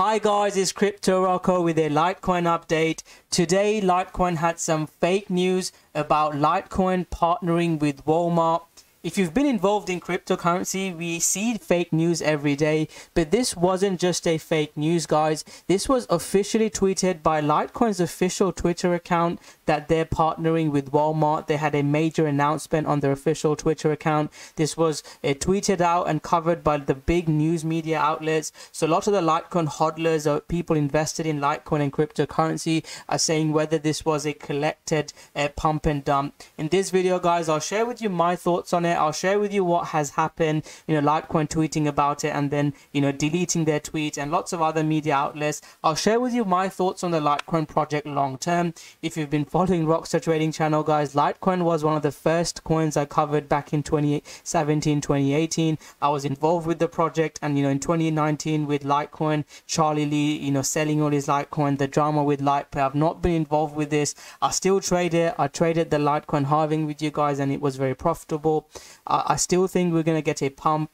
Hi guys, it's Crypto Rocco with a Litecoin update. Today, Litecoin had some fake news about Litecoin partnering with Walmart. If you've been involved in cryptocurrency, we see fake news every day, but this wasn't just a fake news, guys. This was officially tweeted by Litecoin's official Twitter account that they're partnering with Walmart. They had a major announcement on their official Twitter account. This was tweeted out and covered by the big news media outlets. So a lot of the Litecoin hodlers or people invested in Litecoin and cryptocurrency are saying whether this was a collected pump and dump. In this video, guys, I'll share with you my thoughts on it. I'll share with you what has happened, Litecoin tweeting about it and then, deleting their tweet and lots of other media outlets. I'll share with you my thoughts on the Litecoin project long term. If you've been following Rockstar Trading Channel, guys, Litecoin was one of the first coins I covered back in 2017, 2018. I was involved with the project and, in 2019 with Litecoin, Charlie Lee, selling all his Litecoin, the drama with LitePay. I've not been involved with this. I still trade it. I traded the Litecoin halving with you guys and it was very profitable. I still think we're going to get a pump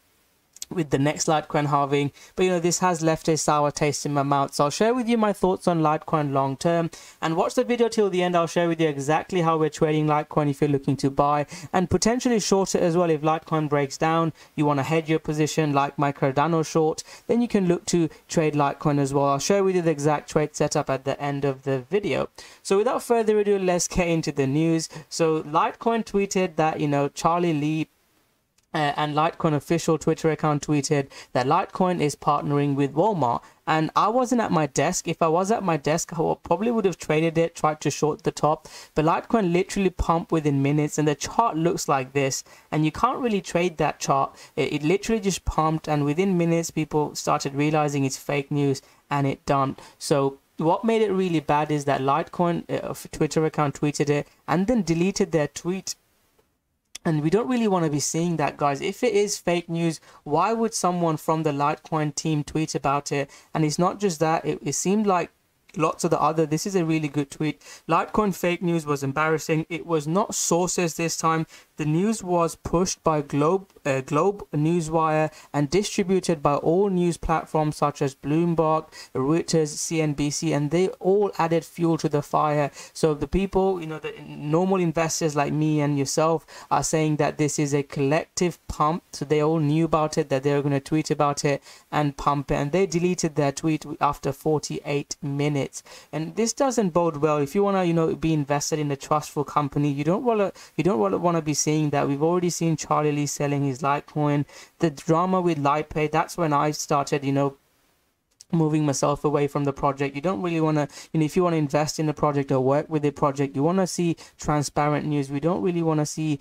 with the next Litecoin halving, but this has left a sour taste in my mouth. So I'll share with you my thoughts on Litecoin long term, and watch the video till the end. I'll share with you exactly how we're trading Litecoin if you're looking to buy and potentially short it as well. If Litecoin breaks down, you want to hedge your position like my Cardano short, then you can look to trade Litecoin as well. I'll share with you the exact trade setup at the end of the video. So without further ado, let's get into the news. So Litecoin tweeted that Charlie Lee and Litecoin official Twitter account tweeted that Litecoin is partnering with Walmart. And I wasn't at my desk. If I was at my desk, I probably would have traded it, tried to short the top. But Litecoin literally pumped within minutes and the chart looks like this. And you can't really trade that chart. It literally just pumped, and within minutes people started realizing it's fake news and it dumped. So what made it really bad is that Litecoin Twitter account tweeted it and then deleted their tweet. And we don't really want to be seeing that, guys. If it is fake news, why would someone from the Litecoin team tweet about it? And it's not just that. It seemed like lots of the other. This is a really good tweet. Litecoin fake news was embarrassing. It was not sources this time. The news was pushed by Globe Newswire and distributed by all news platforms such as Bloomberg, Reuters, CNBC, and they all added fuel to the fire. So the people, the normal investors like me and yourself are saying that this is a collective pump. So they all knew about it, that they were going to tweet about it and pump it. And they deleted their tweet after 48 minutes. And this doesn't bode well. If you want to, be invested in a trustful company, you don't want to be seeing that. We've already seen Charlie Lee selling his Litecoin, the drama with LitePay. That's when I started, moving myself away from the project. You don't really want to, if you want to invest in a project or work with a project, you want to see transparent news. We don't really want to see,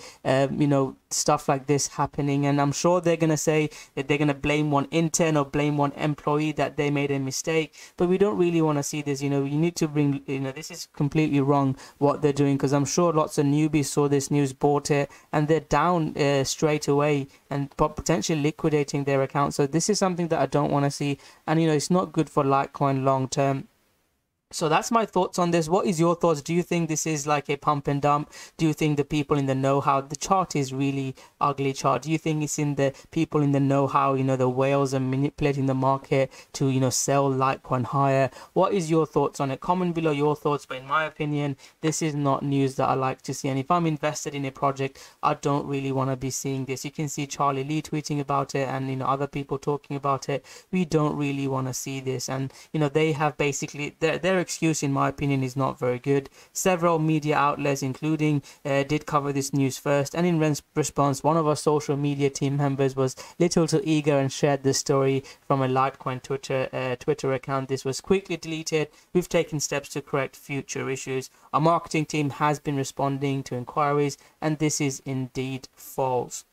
stuff like this happening. And I'm sure they're going to say that they're going to blame one intern or blame one employee that they made a mistake. But we don't really want to see this. You need to bring, this is completely wrong what they're doing, because I'm sure lots of newbies saw this news, bought it, and they're down straight away and potentially liquidating their account. So this is something that I don't want to see. And, it's not good for Litecoin long term. So that's my thoughts on this. What is your thoughts? Do you think this is like a pump and dump? Do you think the people in the know-how, the chart is really ugly chart. Do you think it's in the people in the know-how, the whales are manipulating the market to, sell Litecoin higher? What is your thoughts on it? Comment below your thoughts. But in my opinion, this is not news that I like to see. And if I'm invested in a project, I don't really want to be seeing this. You can see Charlie Lee tweeting about it and, other people talking about it. We don't really want to see this. And, they have basically, they're excuse in my opinion is not very good. Several media outlets including did cover this news first, and in response one of our social media team members was little too eager and shared the story from a Litecoin Twitter account. This was quickly deleted. We've taken steps to correct future issues. Our marketing team has been responding to inquiries, and this is indeed false.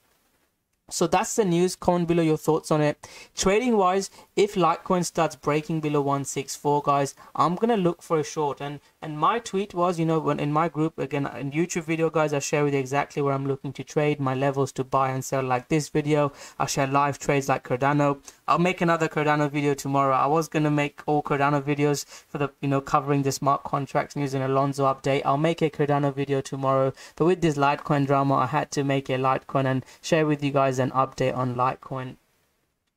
So that's the news. Comment below your thoughts on it. Trading wise, if Litecoin starts breaking below 164, guys, I'm going to look for a short. And my tweet was, when in my group, again, in YouTube video, guys, I share with you exactly where I'm looking to trade, my levels to buy and sell like this video. I share live trades like Cardano. I'll make another Cardano video tomorrow. I was going to make all Cardano videos for the, covering the smart contracts news and Alonzo update. I'll make a Cardano video tomorrow. But with this Litecoin drama, I had to make a Litecoin and share with you guys an update on Litecoin.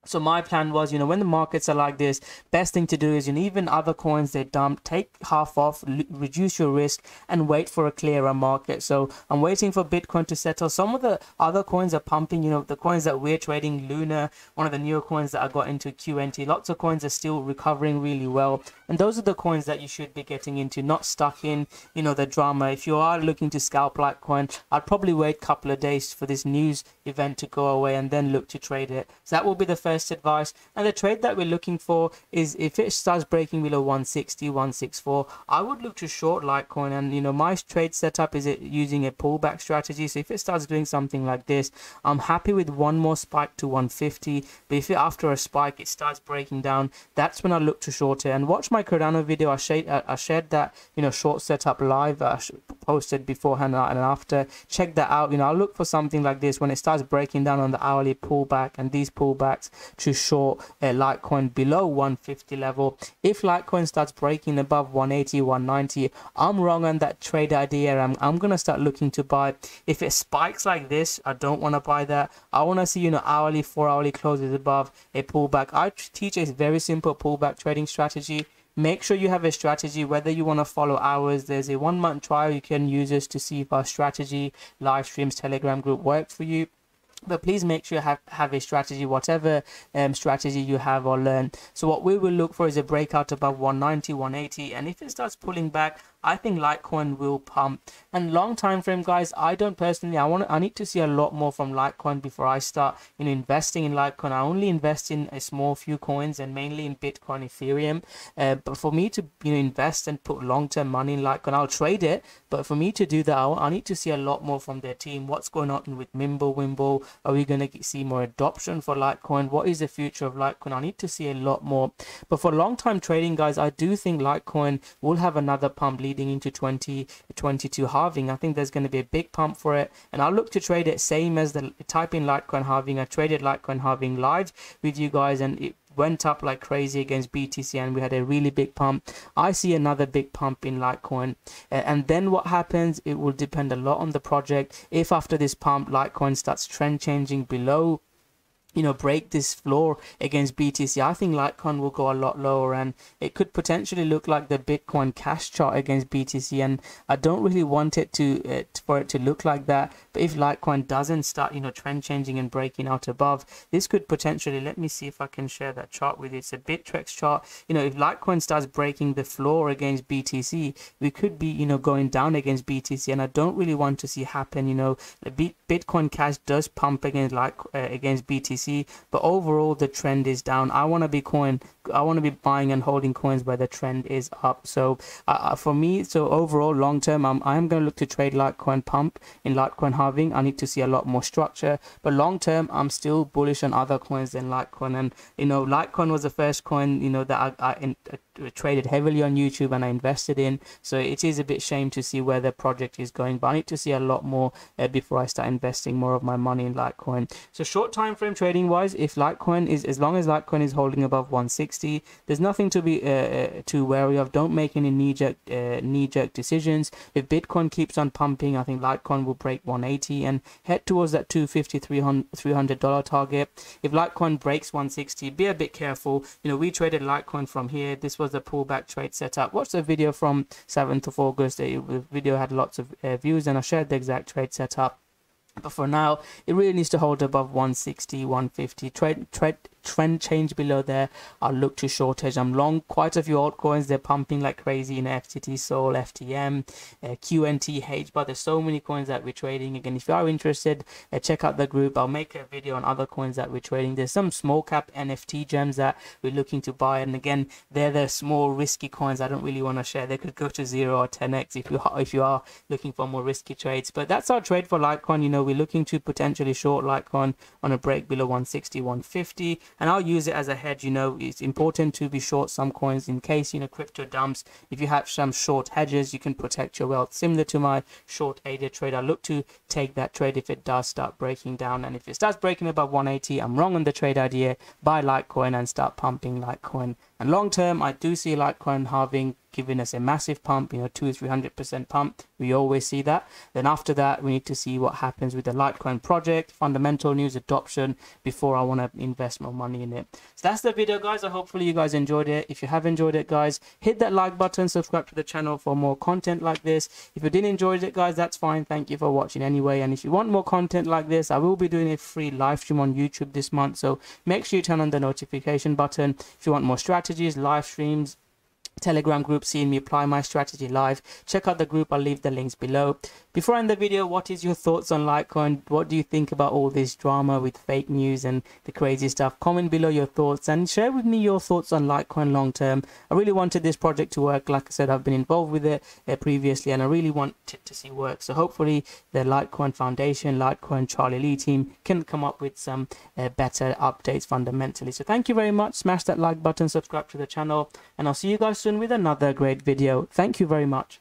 So my plan was, when the markets are like this, best thing to do is, even other coins they dump, take half off, reduce your risk and wait for a clearer market. So I'm waiting for Bitcoin to settle. Some of the other coins are pumping, the coins that we're trading, Luna, one of the newer coins that I got into, QNT, lots of coins are still recovering really well. And those are the coins that you should be getting into, not stuck in, the drama. If you are looking to scalp Litecoin, I'd probably wait a couple of days for this news event to go away and then look to trade it. So that will be the first advice. And the trade that we're looking for is if it starts breaking below 160, 164, I would look to short Litecoin. And my trade setup is it using a pullback strategy. So if it starts doing something like this, I'm happy with one more spike to 150. But if after a spike it starts breaking down, that's when I look to short it. And watch my Cardano video. I shared that short setup live. I posted beforehand and after. Check that out. I'll look for something like this when it starts breaking down on the hourly pullback and these pullbacks to short Litecoin below 150 level. If Litecoin starts breaking above 180, 190, I'm wrong on that trade idea. I'm gonna start looking to buy. If it spikes like this, I don't want to buy that. I want to see hourly, 4 hourly closes above a pullback. I teach a very simple pullback trading strategy. Make sure you have a strategy, whether you want to follow hours. There's a 1 month trial you can use this to see if our strategy, live streams, Telegram group work for you. But please make sure you have a strategy, whatever strategy you have or learn. So what we will look for is a breakout above 190, 180. And if it starts pulling back, I think Litecoin will pump. And long time frame, guys, I don't personally, I need to see a lot more from Litecoin before I start investing in Litecoin. I only invest in a small few coins and mainly in Bitcoin, Ethereum. But for me to invest and put long-term money in Litecoin, I'll trade it. But for me to do that, I need to see a lot more from their team. What's going on with Mimblewimble? Are we going to see more adoption for Litecoin? What is the future of Litecoin? I need to see a lot more. But for long-time trading, guys, I do think Litecoin will have another pump leading into 2022 halving. I think there's going to be a big pump for it, and I'll look to trade it same as the type in Litecoin halving. I traded Litecoin halving live with you guys, and it went up like crazy against BTC, and we had a really big pump. I see another big pump in Litecoin, and then what happens, it will depend a lot on the project. If after this pump Litecoin starts trend changing below, break this floor against BTC, I think Litecoin will go a lot lower, and it could potentially look like the Bitcoin Cash chart against BTC, and I don't really want it to for it to look like that. But if Litecoin doesn't start trend changing and breaking out above, this could potentially, let me see if I can share that chart with you. It's a Bittrex chart. If Litecoin starts breaking the floor against BTC, we could be going down against BTC, and I don't really want to see happen. The Bitcoin Cash does pump against BTC, but overall the trend is down. I want to be buying and holding coins where the trend is up. So for me, so overall long term, I'm going to look to trade Litecoin pump in Litecoin halving. I need to see a lot more structure, but long term I'm still bullish on other coins than Litecoin. And Litecoin was the first coin that I traded heavily on YouTube and I invested in, so it is a bit shame to see where the project is going, but I need to see a lot more before I start investing more of my money in Litecoin. So short time frame trading wise, if Litecoin is, as long as Litecoin is holding above 160, there's nothing to be too wary of. Don't make any knee-jerk decisions. If Bitcoin keeps on pumping, I think Litecoin will break 180 and head towards that $250, $300 target. If Litecoin breaks 160, be a bit careful. We traded Litecoin from here. This was the pullback trade setup. Watch the video from 7th of August. The video had lots of views, and I shared the exact trade setup. But for now, it really needs to hold above 160, 150. Trend change below there, I'll look to shortage. I'm long quite a few altcoins. They're pumping like crazy in FTT, Sol, FTM, QNT, H. But there's so many coins that we're trading. Again, if you are interested, check out the group. I'll make a video on other coins that we're trading. There's some small cap NFT gems that we're looking to buy, and again, they're the small risky coins I don't really want to share. They could go to 0 or 10x if you are looking for more risky trades. But that's our trade for Litecoin. We're looking to potentially short Litecoin on a break below 160, 150. And I'll use it as a hedge. It's important to be short some coins in case, crypto dumps. If you have some short hedges, you can protect your wealth. Similar to my short ADA trade, I look to take that trade if it does start breaking down. And if it starts breaking above 180, I'm wrong on the trade idea. Buy Litecoin and start pumping Litecoin. And long term, I do see Litecoin halving giving us a massive pump, 200-300% pump. We always see that. Then after that, we need to see what happens with the Litecoin project, fundamental news, adoption, before I want to invest more money in it. So that's the video, guys. I hopefully you guys enjoyed it. If you have enjoyed it, guys, hit that like button, subscribe to the channel for more content like this. If you didn't enjoy it, guys, that's fine. Thank you for watching anyway. And if you want more content like this, I will be doing a free live stream on YouTube this month, so make sure you turn on the notification button. If you want more strategies, live streams, Telegram group, seeing me apply my strategy live, check out the group. I'll leave the links below. Before I end the video, what is your thoughts on Litecoin? What do you think about all this drama with fake news and the crazy stuff? Comment below your thoughts and share with me your thoughts on Litecoin long term. I really wanted this project to work. Like I said, I've been involved with it previously, and I really want it to see work. So hopefully the Litecoin Foundation, Litecoin Charlie Lee team can come up with some better updates fundamentally. So thank you very much. Smash that like button, subscribe to the channel, and I'll see you guys soon with another great video. Thank you very much.